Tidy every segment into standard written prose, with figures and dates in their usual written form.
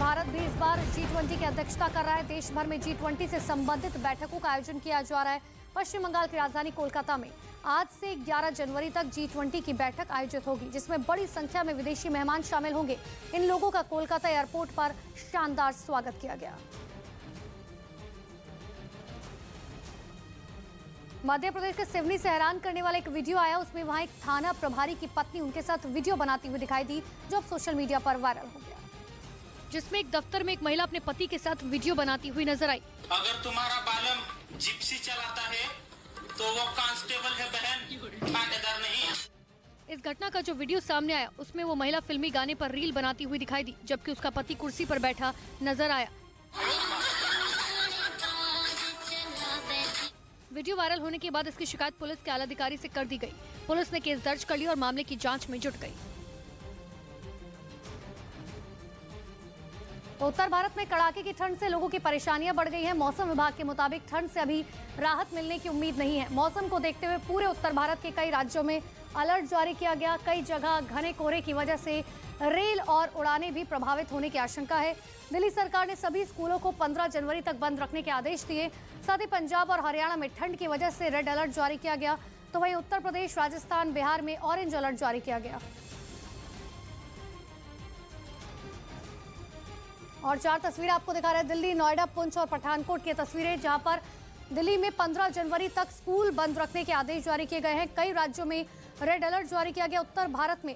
भारत भी इस बार G20 की अध्यक्षता कर रहा है। देश भर में G20 से संबंधित बैठकों का आयोजन किया जा रहा है। पश्चिम बंगाल की राजधानी कोलकाता में आज से 11 जनवरी तक G20 की बैठक आयोजित होगी, जिसमें बड़ी संख्या में विदेशी मेहमान शामिल होंगे। इन लोगों का कोलकाता एयरपोर्ट पर शानदार स्वागत किया गया। मध्य प्रदेश के सिवनी से हैरान करने वाला एक वीडियो आया, उसमें वहां एक थाना प्रभारी की पत्नी उनके साथ वीडियो बनाती हुई दिखाई दी, जो अब सोशल मीडिया पर वायरल हो गया, जिसमें एक दफ्तर में एक महिला अपने पति के साथ वीडियो बनाती हुई नजर आई। अगर तुम्हारा बालम जिप्सी चलाता है तो वो कांस्टेबल है बहन, थानेदार नहीं है। इस घटना का जो वीडियो सामने आया, उसमें वो महिला फिल्मी गाने पर रील बनाती हुई दिखाई दी, जबकि उसका पति कुर्सी पर बैठा नजर आया। वीडियो वायरल होने के बाद इसकी शिकायत पुलिस के आला अधिकारी से कर दी गई। पुलिस ने केस दर्ज कर लिया और मामले की जांच में जुट गई। उत्तर भारत में कड़ाके की ठंड से लोगों की परेशानियां बढ़ गई हैं। मौसम विभाग के मुताबिक ठंड से अभी राहत मिलने की उम्मीद नहीं है। मौसम को देखते हुए पूरे उत्तर भारत के कई राज्यों में अलर्ट जारी किया गया। कई जगह घने कोहरे की वजह से रेल और उड़ानें भी प्रभावित होने की आशंका है। दिल्ली सरकार ने सभी स्कूलों को 15 जनवरी तक बंद रखने के आदेश दिए। साथ ही पंजाब और हरियाणा में ठंड की वजह से रेड अलर्ट जारी किया गया, तो वहीं उत्तर प्रदेश, राजस्थान, बिहार में ऑरेंज अलर्ट जारी किया गया। और 4 तस्वीरें आपको दिखा रहे हैं दिल्ली, नोएडा, पुंछ और पठानकोट की तस्वीरें, जहां पर दिल्ली में 15 जनवरी तक स्कूल बंद रखने के आदेश जारी किए गए हैं। कई राज्यों में रेड अलर्ट जारी किया गया। उत्तर भारत में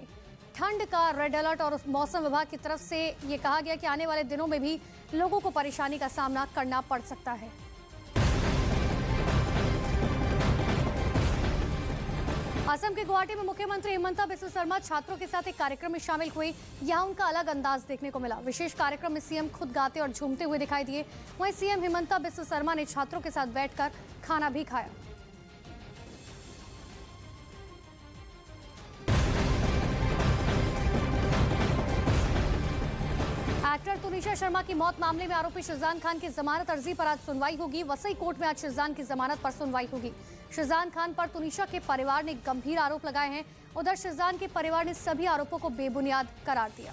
ठंड का रेड अलर्ट और मौसम विभाग की तरफ से ये कहा गया कि आने वाले दिनों में भी लोगों को परेशानी का सामना करना पड़ सकता है। असम के गुवाहाटी में मुख्यमंत्री हिमंता बिस्वा शर्मा छात्रों के साथ एक कार्यक्रम में शामिल हुए। यहाँ उनका अलग अंदाज देखने को मिला। विशेष कार्यक्रम में सीएम खुद गाते और झूमते हुए दिखाई दिए। वहीं सीएम हिमंता बिस्वा शर्मा ने छात्रों के साथ बैठकर खाना भी खाया। एक्टर तुनिशा शर्मा की मौत मामले में आरोपी शीज़ान खान की जमानत अर्जी पर आज सुनवाई होगी। वसई कोर्ट में आज शीज़ान की जमानत पर सुनवाई होगी। शीज़ान खान पर तुनिशा के परिवार ने गंभीर आरोप लगाए हैं। उधर शीज़ान के परिवार ने सभी आरोपों को बेबुनियाद करार दिया।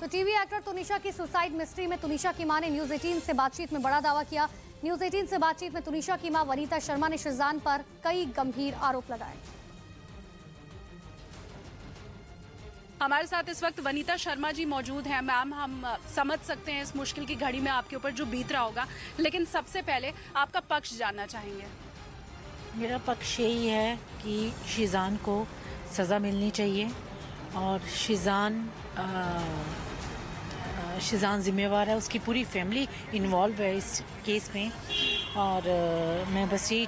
तो टीवी एक्टर तुनिशा की सुसाइड मिस्ट्री में तुनिशा की मां ने News18 से बातचीत में बड़ा दावा किया। News18 से बातचीत में तुनिशा की मां वनीता शर्मा ने शीज़ान पर कई गंभीर आरोप लगाए। हमारे साथ इस वक्त वनीता शर्मा जी मौजूद हैं। मैम, हम समझ सकते हैं इस मुश्किल की घड़ी में आपके ऊपर जो बीत रहा होगा, लेकिन सबसे पहले आपका पक्ष जानना चाहेंगे। मेरा पक्ष यही है कि शीज़ान को सज़ा मिलनी चाहिए और शीज़ान जिम्मेवार है, उसकी पूरी फैमिली इन्वॉल्व है इस केस में। और मैं बस यही